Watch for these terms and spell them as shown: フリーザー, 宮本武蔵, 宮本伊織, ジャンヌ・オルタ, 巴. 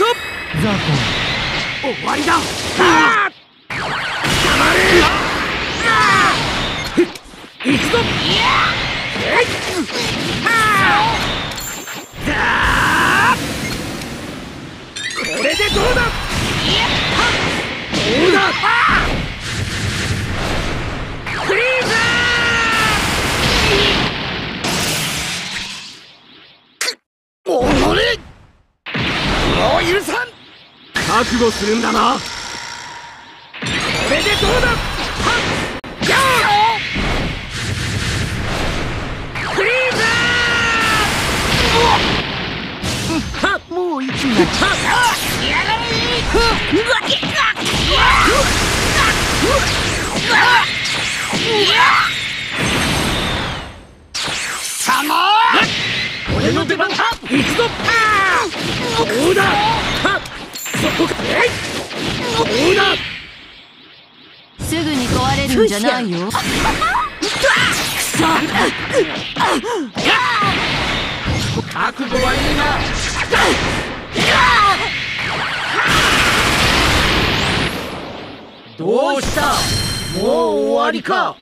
ぞ。ザコン終わりだ。黙れ。行くぞ。これでどうだ。どうだ。フリーザー！くっ、おれ！もう許さん！覚悟するんだな。これでどうだ！はっ！やー！フリーザー！うわっ！もう息がやられ！うわっ！うわっ！さまー！俺の出番だ！行くぞ！どうだ！そこか！どうだ！すぐに壊れるんじゃないよ。くそ！覚悟はいいな。どうした？もう終わりか。